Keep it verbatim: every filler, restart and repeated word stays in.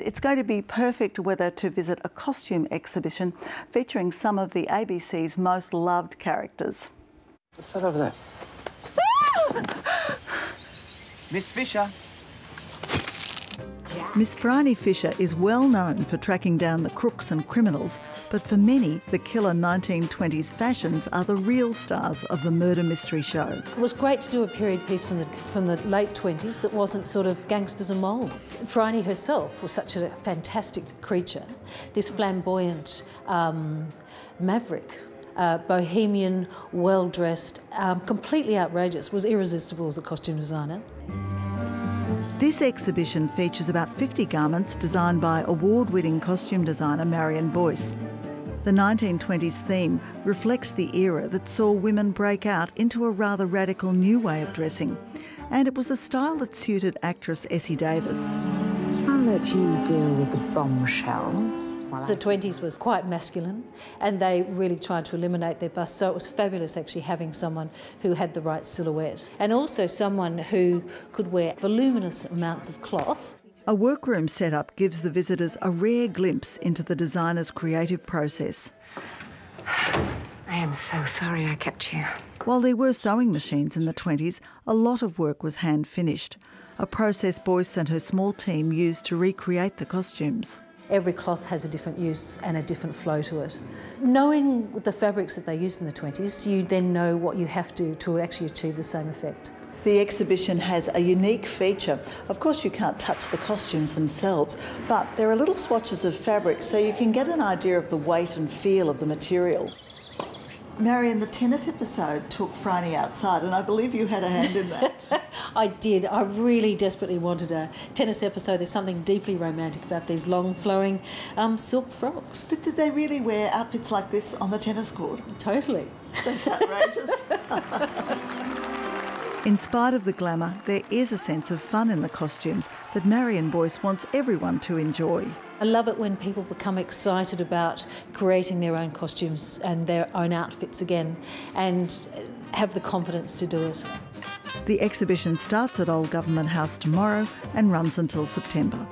and it's going to be perfect weather to visit a costume exhibition featuring some of the A B C's most loved characters. What's that over there? Miss Fisher. Miss Phryne Fisher is well known for tracking down the crooks and criminals, but for many, the killer nineteen twenties fashions are the real stars of the murder mystery show. It was great to do a period piece from the, from the late twenties that wasn't sort of gangsters and moles. Phryne herself was such a fantastic creature, this flamboyant um, maverick. Uh, bohemian, well-dressed, um, completely outrageous, was irresistible as a costume designer. This exhibition features about fifty garments designed by award-winning costume designer Marion Boyce. The nineteen twenties theme reflects the era that saw women break out into a rather radical new way of dressing, and it was a style that suited actress Essie Davis. I'll let you deal with the bombshell. The twenties was quite masculine and they really tried to eliminate their bust, so it was fabulous actually having someone who had the right silhouette and also someone who could wear voluminous amounts of cloth. A workroom setup gives the visitors a rare glimpse into the designer's creative process. I am so sorry I kept you. While there were sewing machines in the twenties, a lot of work was hand-finished, a process Boyce and her small team used to recreate the costumes. Every cloth has a different use and a different flow to it. Knowing the fabrics that they used in the twenties, you then know what you have to to actually achieve the same effect. The exhibition has a unique feature. Of course, you can't touch the costumes themselves, but there are little swatches of fabric so you can get an idea of the weight and feel of the material. Marion, the tennis episode took Phryne outside, and I believe you had a hand in that. I did. I really desperately wanted a tennis episode. There's something deeply romantic about these long, flowing um, silk frocks. But did they really wear outfits like this on the tennis court? Totally. That's outrageous. In spite of the glamour, there is a sense of fun in the costumes that Marion Boyce wants everyone to enjoy. I love it when people become excited about creating their own costumes and their own outfits again and have the confidence to do it. The exhibition starts at Old Government House tomorrow and runs until September.